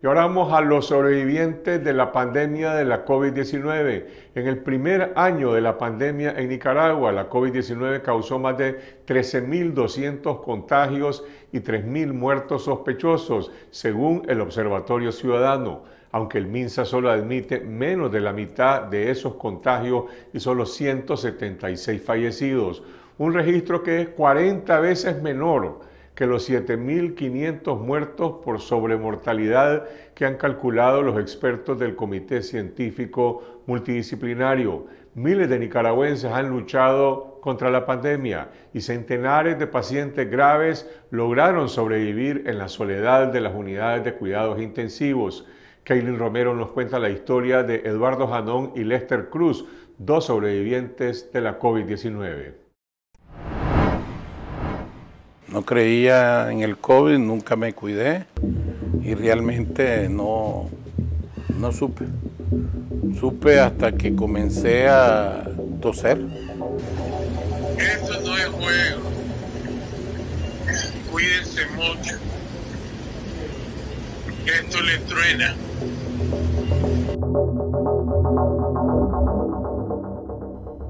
Y ahora vamos a los sobrevivientes de la pandemia de la COVID-19. En el primer año de la pandemia en Nicaragua, la COVID-19 causó más de 13.200 contagios y 3.000 muertos sospechosos, según el Observatorio Ciudadano. Aunque el MinSA solo admite menos de la mitad de esos contagios y solo 176 fallecidos, un registro que es 40 veces menor que los 7.500 muertos por sobremortalidad que han calculado los expertos del Comité Científico Multidisciplinario. Miles de nicaragüenses han luchado contra la pandemia y centenares de pacientes graves lograron sobrevivir en la soledad de las unidades de cuidados intensivos. Keilyn Romero nos cuenta la historia de Eduardo Janón y Lester Cruz, dos sobrevivientes de la COVID-19. No creía en el COVID, nunca me cuidé y realmente no supe. Supe hasta que comencé a toser. Esto no es juego. Cuídense mucho. Esto le truena.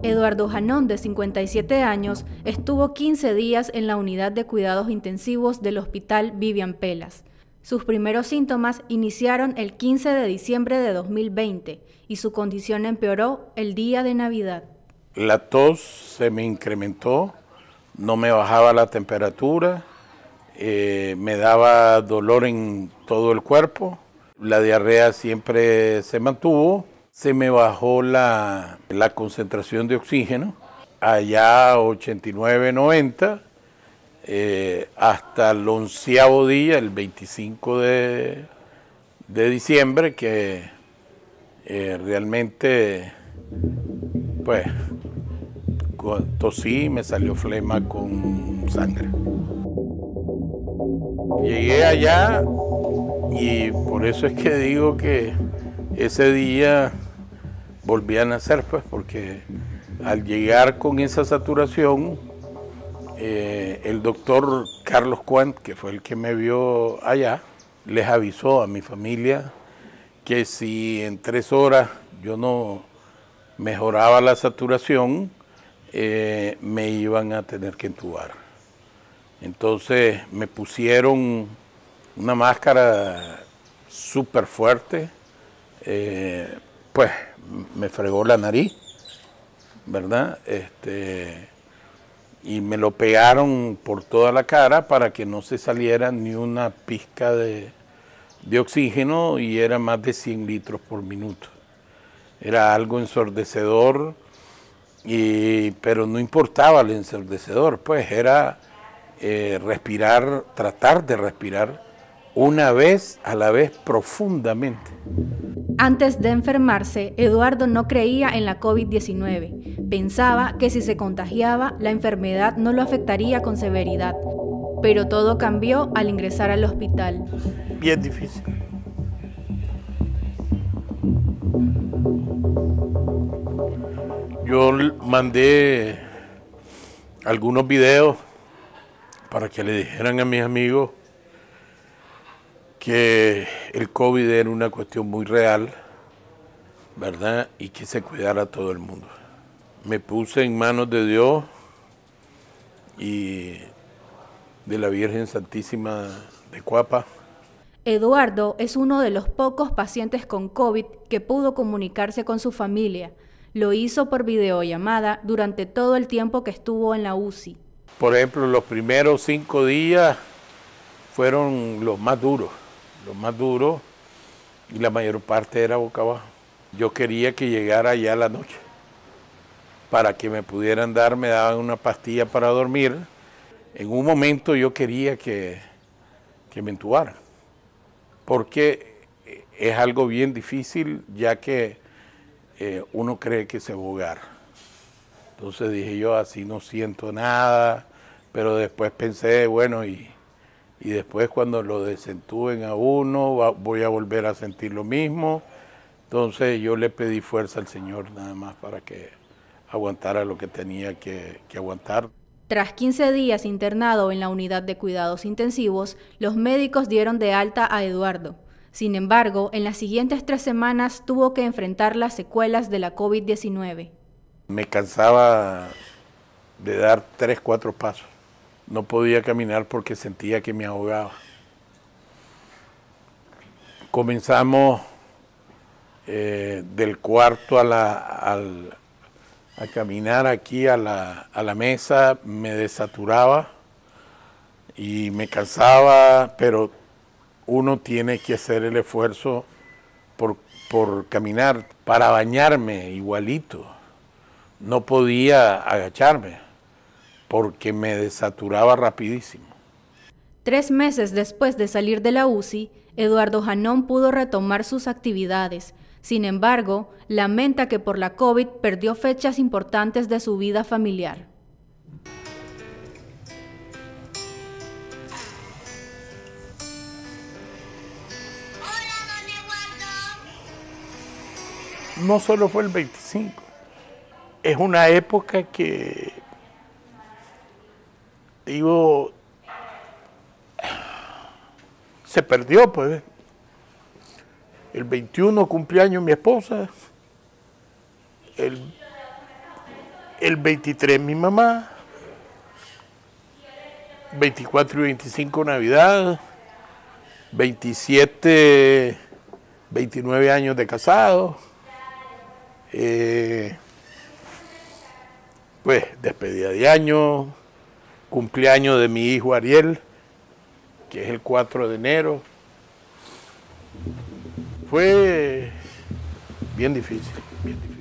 Eduardo Janón, de 57 años, estuvo 15 días en la unidad de cuidados intensivos del Hospital Vivian Pellas. Sus primeros síntomas iniciaron el 15 de diciembre de 2020 y su condición empeoró el día de Navidad. La tos se me incrementó, no me bajaba la temperatura, me daba dolor en todo el cuerpo, la diarrea siempre se mantuvo. Se me bajó la concentración de oxígeno, allá 89, 90, hasta el 11º día, el 25 de diciembre, que realmente, pues, tosí y me salió flema con sangre. Llegué allá y por eso es que digo que ese día volví a nacer, pues, porque al llegar con esa saturación, el doctor Carlos Cuent, que fue el que me vio allá, les avisó a mi familia que si en 3 horas yo no mejoraba la saturación, me iban a tener que entubar. Entonces me pusieron una máscara súper fuerte, pues me fregó la nariz, ¿verdad? Y me lo pegaron por toda la cara para que no se saliera ni una pizca de oxígeno, y era más de 100 litros por minuto. Era algo ensordecedor, pero no importaba el ensordecedor, pues era respirar, tratar de respirar una vez a la vez profundamente. Antes de enfermarse, Eduardo no creía en la COVID-19. Pensaba que si se contagiaba, la enfermedad no lo afectaría con severidad. Pero todo cambió al ingresar al hospital. Bien difícil. Yo mandé algunos videos para que le dijeran a mis amigos que el COVID era una cuestión muy real, ¿verdad? Y que se cuidara todo el mundo. Me puse en manos de Dios y de la Virgen Santísima de Camuapa. Eduardo es uno de los pocos pacientes con COVID que pudo comunicarse con su familia. Lo hizo por videollamada durante todo el tiempo que estuvo en la UCI. Por ejemplo, los primeros 5 días fueron los más duros. Y la mayor parte era boca abajo. Yo quería que llegara ya la noche para que me pudieran dar, me daban una pastilla para dormir. En un momento yo quería que me entubaran, porque es algo bien difícil, ya que uno cree que se va a ahogar. Entonces dije yo, así no siento nada, pero después pensé, bueno, y después cuando lo desentúen a uno, voy a volver a sentir lo mismo. Entonces yo le pedí fuerza al Señor nada más para que aguantara lo que tenía que aguantar. Tras 15 días internado en la unidad de cuidados intensivos, los médicos dieron de alta a Eduardo. Sin embargo, en las siguientes 3 semanas tuvo que enfrentar las secuelas de la COVID-19. Me cansaba de dar 3, 4 pasos. No podía caminar porque sentía que me ahogaba. Comenzamos del cuarto a caminar aquí a la mesa, me desaturaba y me cansaba, pero uno tiene que hacer el esfuerzo por caminar. Para bañarme igualito, no podía agacharme porque me desaturaba rapidísimo. 3 meses después de salir de la UCI, Eduardo Janón pudo retomar sus actividades. Sin embargo, lamenta que por la COVID perdió fechas importantes de su vida familiar. No solo fue el 25, es una época que, digo, se perdió, pues. El 21 cumpleaños mi esposa, el 23 mi mamá, 24 y 25 Navidad, 27, 29 años de casado, pues despedida de año, cumpleaños de mi hijo Ariel, que es el 4 de enero. Fue bien difícil, bien difícil.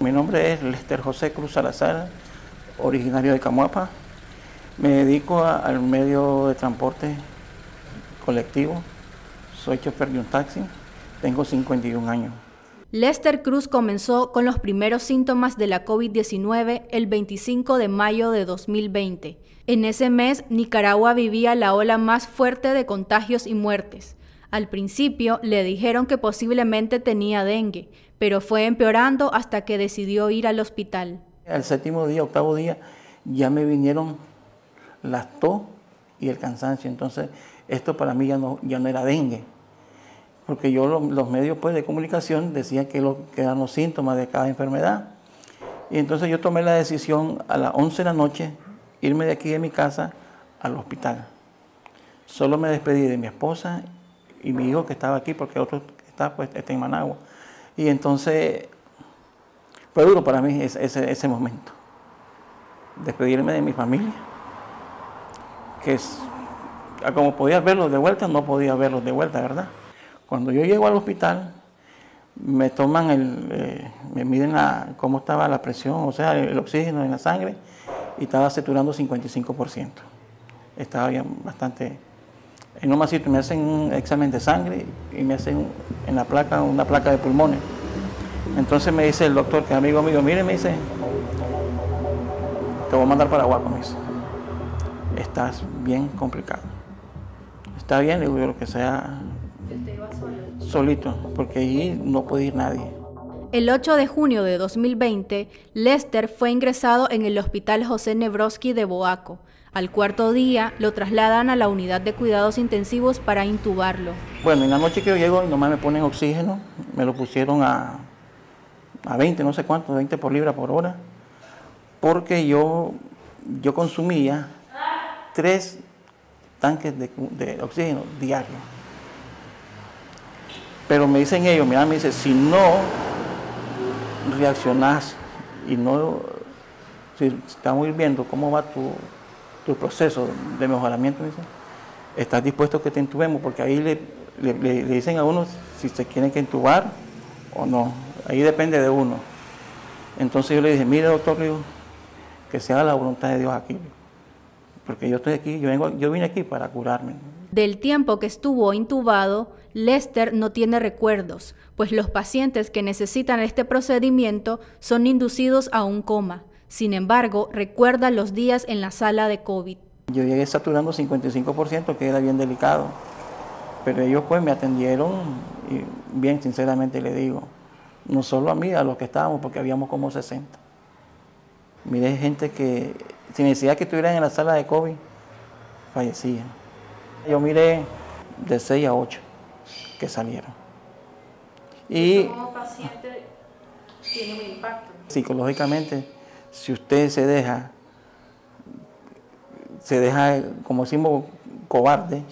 Mi nombre es Lester José Cruz Salazar, originario de Camuapa. Me dedico al medio de transporte colectivo. Soy chofer de un taxi. Tengo 51 años. Lester Cruz comenzó con los primeros síntomas de la COVID-19 el 25 de mayo de 2020. En ese mes, Nicaragua vivía la ola más fuerte de contagios y muertes. Al principio le dijeron que posiblemente tenía dengue, pero fue empeorando hasta que decidió ir al hospital. Al 7.º día, 8.º día, ya me vinieron las tos y el cansancio. Entonces, esto para mí ya no era dengue. Porque yo los medios pues, de comunicación decían que eran los síntomas de cada enfermedad. Y entonces yo tomé la decisión a las 11 de la noche, irme de aquí de mi casa al hospital. Solo me despedí de mi esposa y mi hijo que estaba aquí, porque otro está en Managua. Y entonces fue duro para mí ese momento. Despedirme de mi familia, que es, como podía verlos de vuelta, no podía verlos de vuelta, ¿verdad? Cuando yo llego al hospital, me toman me miden cómo estaba la presión, o sea, el oxígeno en la sangre, y estaba saturando 55%. Estaba ya bastante. En un masito me hacen un examen de sangre y me hacen en la placa una placa de pulmones. Entonces me dice el doctor, que es amigo mío, mire, me dice, te voy a mandar para Boaco, me dice. Estás bien complicado. Está bien, digo yo, lo que sea. Solito, porque allí no puede ir nadie. El 8 de junio de 2020, Lester fue ingresado en el Hospital José Nevrosky de Boaco. Al 4.º día lo trasladan a la unidad de cuidados intensivos para intubarlo. Bueno, en la noche que yo llego, nomás me ponen oxígeno, me lo pusieron a 20, no sé cuánto, 20 por libra por hora, porque yo consumía 3 tanques de oxígeno diarios. Pero me dicen ellos, mira, me dice, si no reaccionás y no, si estamos viendo cómo va tu proceso de mejoramiento, me dicen, estás dispuesto que te intubemos, porque ahí le dicen a uno si se quieren que intubar o no, ahí depende de uno. Entonces yo le dije, mire doctor, que sea la voluntad de Dios aquí, porque yo estoy aquí, yo vine aquí para curarme. Del tiempo que estuvo intubado, Lester no tiene recuerdos, pues los pacientes que necesitan este procedimiento son inducidos a un coma. Sin embargo, recuerda los días en la sala de COVID. Yo llegué saturando 55%, que era bien delicado. Pero ellos pues me atendieron, y bien sinceramente le digo, no solo a mí, a los que estábamos, porque habíamos como 60. Mire, gente que sin necesidad que estuvieran en la sala de COVID, fallecía. Yo miré de 6 a 8 que salieron. Y como paciente tiene un impacto. Psicológicamente, si usted se deja como decimos, cobarde,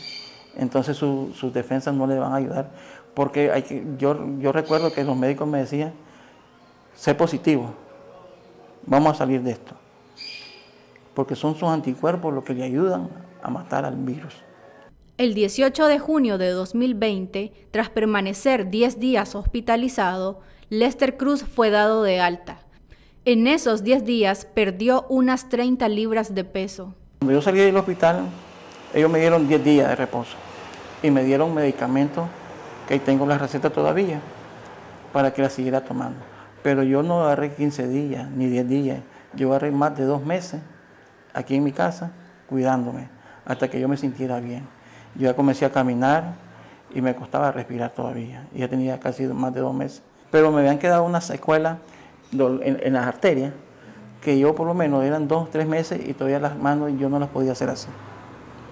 entonces sus defensas no le van a ayudar. Porque hay que, yo recuerdo que los médicos me decían, sé positivo, vamos a salir de esto. Porque son sus anticuerpos los que le ayudan a matar al virus. El 18 de junio de 2020, tras permanecer 10 días hospitalizado, Lester Cruz fue dado de alta. En esos 10 días perdió unas 30 libras de peso. Cuando yo salí del hospital, ellos me dieron 10 días de reposo y me dieron medicamentos que tengo las recetas todavía para que las siguiera tomando. Pero yo no agarré 15 días ni 10 días, yo agarré más de 2 meses aquí en mi casa cuidándome hasta que yo me sintiera bien. Yo ya comencé a caminar y me costaba respirar todavía. Ya tenía casi más de 2 meses. Pero me habían quedado unas secuelas en las arterias que yo por lo menos eran 2 o 3 meses y todavía las manos yo no las podía hacer así.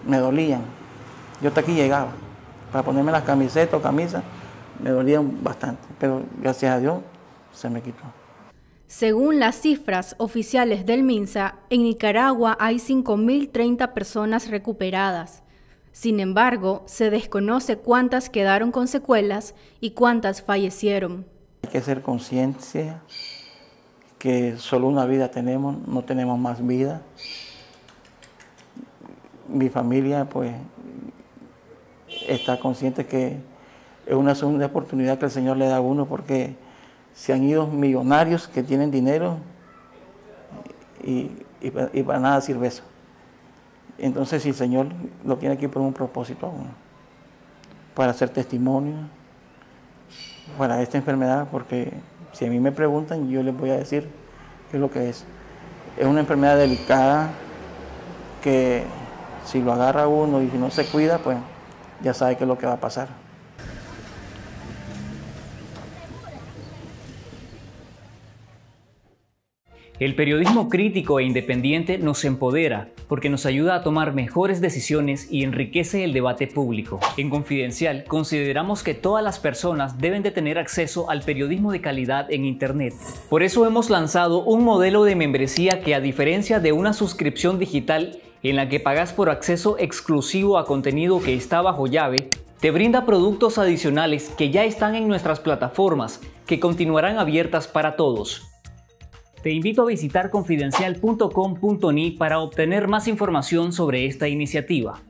Me dolían. Yo hasta aquí llegaba. Para ponerme las camisetas o camisas, me dolían bastante, pero gracias a Dios se me quitó. Según las cifras oficiales del MinSA, en Nicaragua hay 5.030 personas recuperadas. Sin embargo, se desconoce cuántas quedaron con secuelas y cuántas fallecieron. Hay que ser conscientes que solo una vida tenemos, no tenemos más vida. Mi familia, pues, está consciente que es una segunda oportunidad que el Señor le da a uno, porque se han ido millonarios que tienen dinero y para nada sirve eso. Entonces, si el Señor lo tiene aquí por un propósito a uno, para hacer testimonio, para esta enfermedad, porque si a mí me preguntan, yo les voy a decir qué es lo que es. Es una enfermedad delicada que si lo agarra uno y si no se cuida, pues ya sabe qué es lo que va a pasar. El periodismo crítico e independiente nos empodera porque nos ayuda a tomar mejores decisiones y enriquece el debate público. En Confidencial consideramos que todas las personas deben de tener acceso al periodismo de calidad en Internet. Por eso hemos lanzado un modelo de membresía que, a diferencia de una suscripción digital en la que pagas por acceso exclusivo a contenido que está bajo llave, te brinda productos adicionales que ya están en nuestras plataformas, que continuarán abiertas para todos. Te invito a visitar confidencial.com.ni para obtener más información sobre esta iniciativa.